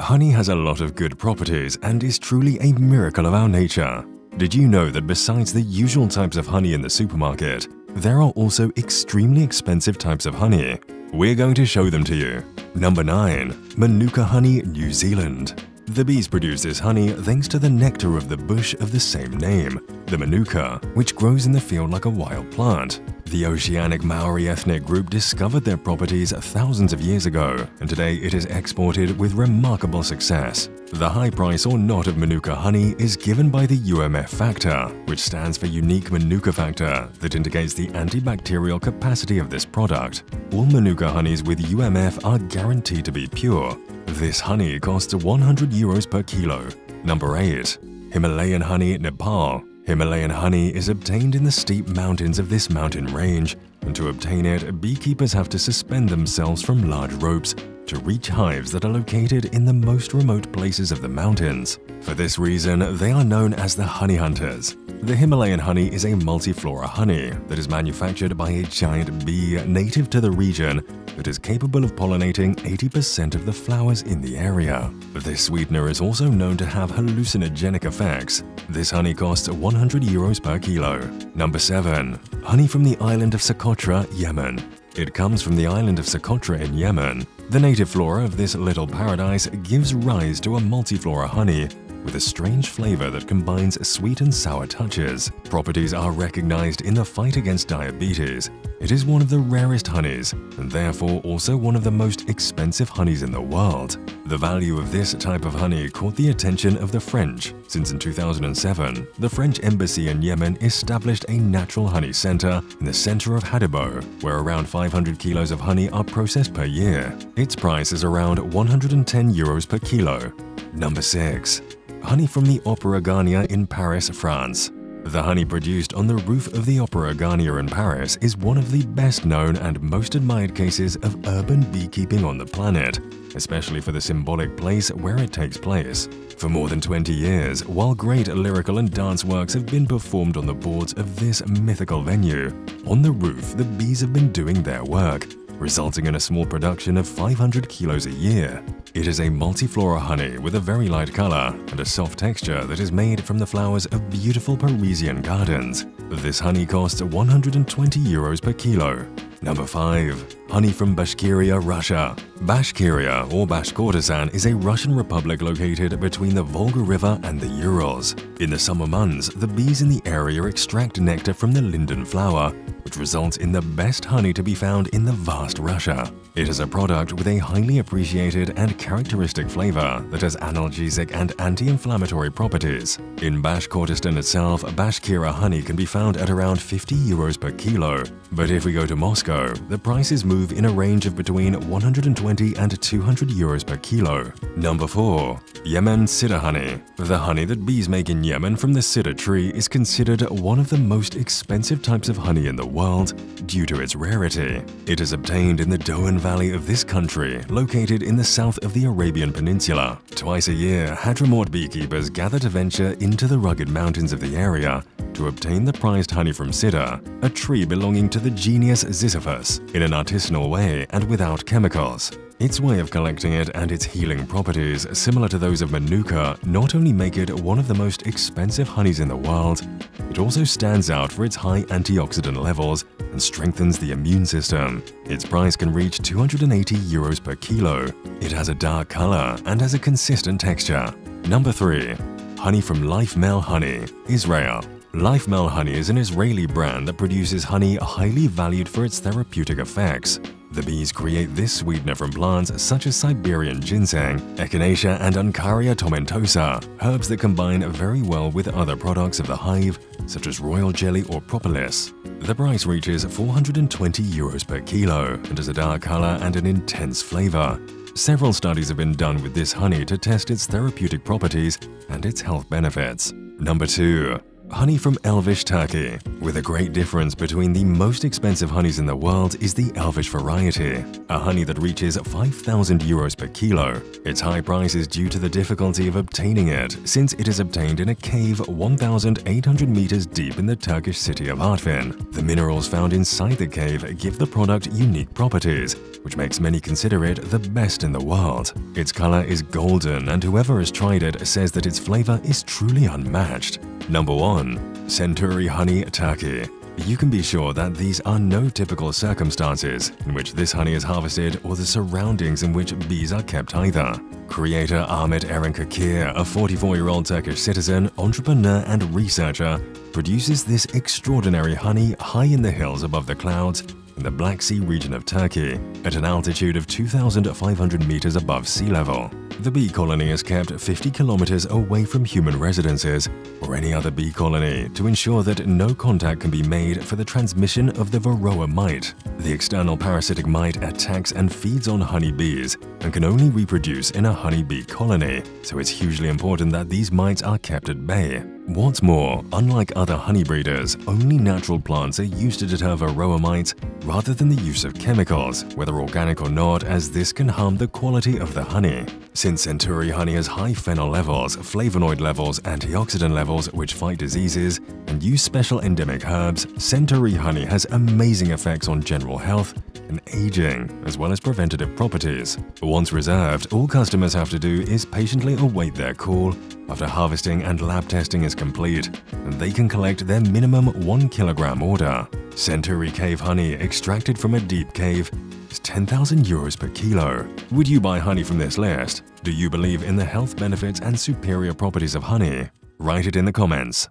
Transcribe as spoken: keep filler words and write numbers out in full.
Honey has a lot of good properties and is truly a miracle of our nature. Did you know that besides the usual types of honey in the supermarket, there are also extremely expensive types of honey? We're going to show them to you. Number nine. Manuka Honey, New Zealand. The bees produce this honey thanks to the nectar of the bush of the same name, the manuka, which grows in the field like a wild plant. The Oceanic Maori ethnic group discovered their properties thousands of years ago, and today it is exported with remarkable success. The high price or not of manuka honey is given by the U M F factor, which stands for Unique Manuka Factor, that indicates the antibacterial capacity of this product. All manuka honeys with U M F are guaranteed to be pure. This honey costs one hundred euros per kilo. Number eight. Himalayan Honey, Nepal. Himalayan honey is obtained in the steep mountains of this mountain range, and to obtain it, beekeepers have to suspend themselves from large ropes to reach hives that are located in the most remote places of the mountains. For this reason, they are known as the honey hunters. The Himalayan honey is a multiflora honey that is manufactured by a giant bee native to the region that is capable of pollinating eighty percent of the flowers in the area. This sweetener is also known to have hallucinogenic effects. This honey costs one hundred euros per kilo. Number seven. Honey from the island of Socotra, Yemen. It comes from the island of Socotra in Yemen. The native flora of this little paradise gives rise to a multiflora honey with a strange flavor that combines sweet and sour touches. Properties are recognized in the fight against diabetes. It is one of the rarest honeys, and therefore also one of the most expensive honeys in the world. The value of this type of honey caught the attention of the French, since in two thousand seven, the French embassy in Yemen established a natural honey center in the center of Hadibo, where around five hundred kilos of honey are processed per year. Its price is around one hundred ten euros per kilo. Number six. Honey from the Opera Garnier in Paris, France. The honey produced on the roof of the Opera Garnier in Paris is one of the best known and most admired cases of urban beekeeping on the planet, especially for the symbolic place where it takes place. For more than twenty years, while great lyrical and dance works have been performed on the boards of this mythical venue, on the roof the bees have been doing their work, resulting in a small production of five hundred kilos a year. It is a multiflora honey with a very light color and a soft texture that is made from the flowers of beautiful Parisian gardens. This honey costs one hundred twenty euros per kilo. Number five. Honey from Bashkiria, Russia. Bashkiria, or Bashkortostan, is a Russian republic located between the Volga River and the Urals. In the summer months, the bees in the area extract nectar from the linden flower, which results in the best honey to be found in the vast Russia. It is a product with a highly appreciated and characteristic flavor that has analgesic and anti-inflammatory properties. In Bashkortostan itself, Bashkira honey can be found at around fifty euros per kilo, but if we go to Moscow, the prices move in a range of between one hundred twenty and two hundred euros per kilo. Number four. Yemen Sidr honey. The honey that bees make in Yemen from the Sidr tree is considered one of the most expensive types of honey in the world due to its rarity. It is obtained in the Dohan Valley of this country, located in the south of the Arabian Peninsula. Twice a year, Hadramaut beekeepers gather to venture into the rugged mountains of the area to obtain the prized honey from Sidr, a tree belonging to the genius Ziziphus, in an artisanal way and without chemicals. Its way of collecting it and its healing properties, similar to those of manuka, not only make it one of the most expensive honeys in the world, it also stands out for its high antioxidant levels and strengthens the immune system. Its price can reach two hundred eighty euros per kilo. It has a dark color and has a consistent texture. Number three. Honey from Lifemel Honey, Israel. Lifemel honey is an Israeli brand that produces honey highly valued for its therapeutic effects. The bees create this sweetener from plants such as Siberian ginseng, Echinacea and Uncaria tomentosa, herbs that combine very well with other products of the hive, such as Royal Jelly or propolis. The price reaches four hundred twenty euros per kilo and has a dark color and an intense flavor. Several studies have been done with this honey to test its therapeutic properties and its health benefits. Number two. Honey from Elvish, Turkey. With a great difference between the most expensive honeys in the world is the Elvish variety, a honey that reaches five thousand euros per kilo. Its high price is due to the difficulty of obtaining it, since it is obtained in a cave one thousand eight hundred meters deep in the Turkish city of Artvin. The minerals found inside the cave give the product unique properties, which makes many consider it the best in the world. Its color is golden, and whoever has tried it says that its flavor is truly unmatched. Number one. Centuri honey, Turkey. You can be sure that these are no typical circumstances in which this honey is harvested or the surroundings in which bees are kept either. Creator Ahmet Eren Kakir, a forty-four-year-old Turkish citizen, entrepreneur and researcher, produces this extraordinary honey high in the hills above the clouds in the Black Sea region of Turkey, at an altitude of two thousand five hundred meters above sea level. The bee colony is kept fifty kilometers away from human residences or any other bee colony to ensure that no contact can be made for the transmission of the Varroa mite. The external parasitic mite attacks and feeds on honeybees and can only reproduce in a honeybee colony, so it's hugely important that these mites are kept at bay. What's more, unlike other honey breeders, only natural plants are used to deter Varroa mites rather than the use of chemicals, whether organic or not, as this can harm the quality of the honey. Since Centuri honey has high phenol levels, flavonoid levels, antioxidant levels which fight diseases, and use special endemic herbs, Centuri honey has amazing effects on general health and aging, as well as preventative properties. Once reserved, all customers have to do is patiently await their call after harvesting and lab testing is complete, and they can collect their minimum one kilogram order. Centuri cave honey, extracted from a deep cave, is ten thousand euros per kilo. Would you buy honey from this list? Do you believe in the health benefits and superior properties of honey? Write it in the comments.